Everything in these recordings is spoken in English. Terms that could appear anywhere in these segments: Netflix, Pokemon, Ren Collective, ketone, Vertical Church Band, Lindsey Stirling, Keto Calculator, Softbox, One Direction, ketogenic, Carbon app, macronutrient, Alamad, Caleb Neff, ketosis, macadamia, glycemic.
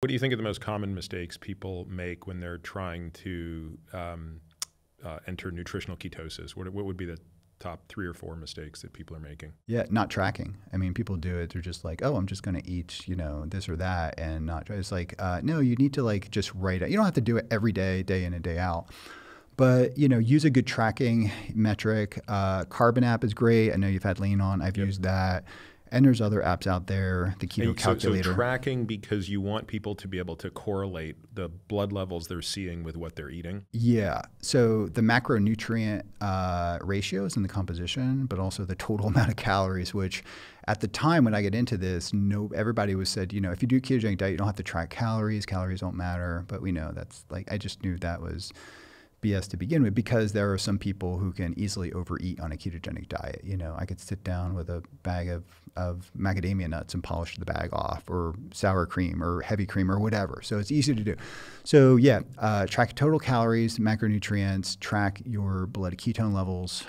What do you think are the most common mistakes people make when they're trying to enter nutritional ketosis? What would be the top 3 or 4 mistakes that people are making? Yeah, not tracking. I mean, people do it. They're just like, oh, I'm just going to eat, you know, this or that and not try. It's like, no, you need to like just write it. You don't have to do it every day, day in and day out. But, you know, use a good tracking metric. Carbon app is great. I know you've had Lean on. I've used that. And there's other apps out there, the Keto Calculator. So tracking because you want people to be able to correlate the blood levels they're seeing with what they're eating? Yeah. So the macronutrient ratios in the composition, but also the total amount of calories, which at the time when I get into this, everybody was said, you know, if you do a ketogenic diet, you don't have to track calories. Calories don't matter. But we know that's like, I just knew that was BS to begin with, because there are some people who can easily overeat on a ketogenic diet. You know, I could sit down with a bag of macadamia nuts and polish the bag off, or sour cream or heavy cream or whatever. So it's easy to do. So yeah, track total calories, macronutrients, track your blood ketone levels.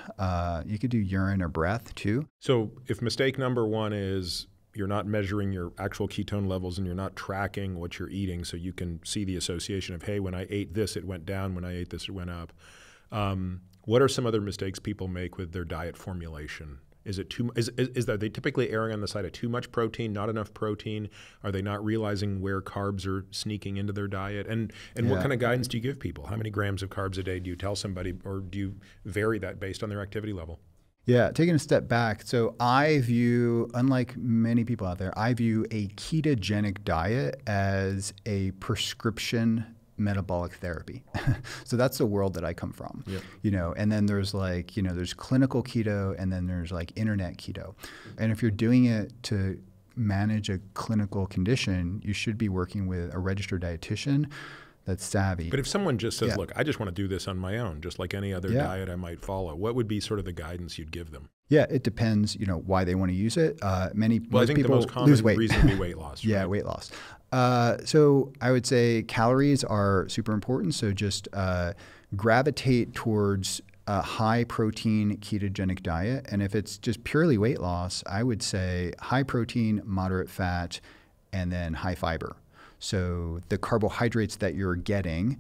You could do urine or breath too. So if mistake number one is you're not measuring your actual ketone levels and you're not tracking what you're eating so you can see the association of, hey, when I ate this, it went down. When I ate this, it went up. What are some other mistakes people make with their diet formulation? Are they typically erring on the side of too much protein, not enough protein? Are they not realizing where carbs are sneaking into their diet? And yeah. What kind of guidance do you give people? How many grams of carbs a day do you tell somebody, or do you vary that based on their activity level? Yeah, taking a step back. So I view, unlike many people out there, I view a ketogenic diet as a prescription metabolic therapy. So that's the world that I come from, yep. You know, and then there's like, you know, there's clinical keto and then there's like internet keto. And if you're doing it to manage a clinical condition, you should be working with a registered dietitian that's savvy. But if someone just says, yeah, look, I just want to do this on my own, just like any other yeah. diet I might follow, what would be sort of the guidance you'd give them? Yeah, it depends, you know, why they want to use it. Well, I think the most common reason would be weight loss. Right? Yeah, weight loss. So I would say calories are super important. So just gravitate towards a high protein ketogenic diet. And if it's just purely weight loss, I would say high protein, moderate fat, and then high fiber. So the carbohydrates that you're getting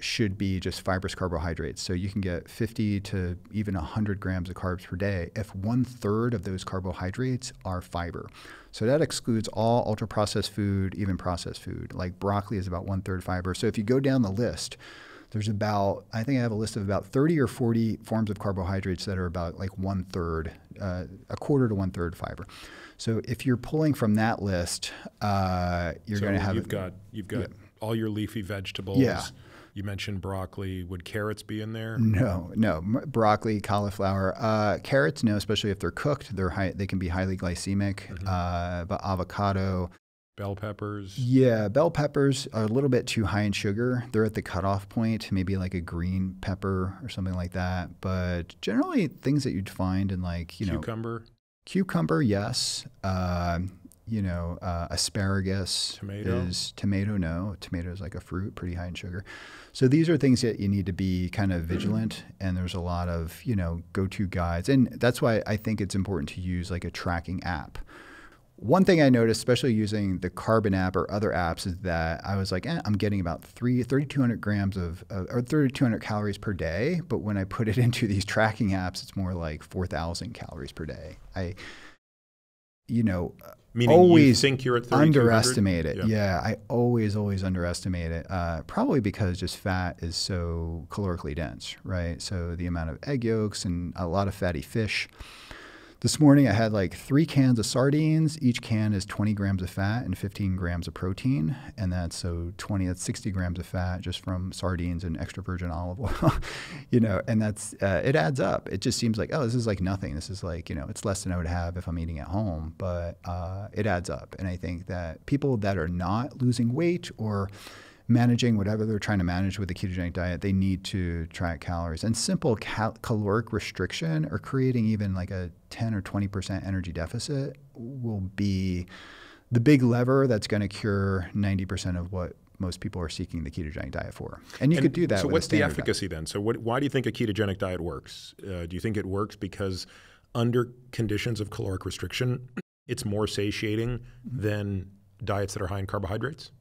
should be just fibrous carbohydrates. So you can get 50 to even 100 grams of carbs per day if 1/3 of those carbohydrates are fiber. So that excludes all ultra-processed food, even processed food. Like broccoli is about 1/3 fiber. So if you go down the list, there's about, I think I have a list of about 30 or 40 forms of carbohydrates that are about like 1/3, a quarter to 1/3 fiber. So if you're pulling from that list, you're going to have, you've got yeah. all your leafy vegetables. Yeah. You mentioned broccoli. Would carrots be in there? No, no. Broccoli, cauliflower, carrots, no, especially if they're cooked, they're they can be highly glycemic, mm-hmm. But avocado. Bell peppers? Yeah, bell peppers are a little bit too high in sugar. They're at the cutoff point, maybe like a green pepper or something like that. But generally things that you'd find in like, you know. Cucumber? Cucumber, yes. You know, asparagus. Tomato? Tomato, no. Tomato is like a fruit, pretty high in sugar. So these are things that you need to be kind of vigilant. And there's a lot of, you know, go-to guides. And that's why I think it's important to use like a tracking app. One thing I noticed, especially using the Carbon app or other apps, is that I was like, eh, I'm getting about 3,200 grams of, or 3,200 calories per day. But when I put it into these tracking apps, it's more like 4,000 calories per day. You know, meaning always you think you're at underestimate it. Yeah. Yeah, I always underestimate it. Probably because just fat is so calorically dense, right? So the amount of egg yolks and a lot of fatty fish. This morning I had like 3 cans of sardines. Each can is 20 grams of fat and 15 grams of protein. And that's so 20, that's 60 grams of fat just from sardines and extra virgin olive oil, you know, and that's, it adds up. It just seems like, oh, this is like nothing. This is like, you know, it's less than I would have if I'm eating at home, but it adds up. And I think that people that are not losing weight or managing whatever they're trying to manage with the ketogenic diet, they need to track calories. And simple caloric restriction or creating even like a 10 or 20% energy deficit will be the big lever that's going to cure 90% of what most people are seeking the ketogenic diet for. And you could do that. So what's the efficacy then? So why do you think a ketogenic diet works? Do you think it works because under conditions of caloric restriction, it's more satiating mm-hmm. than diets that are high in carbohydrates.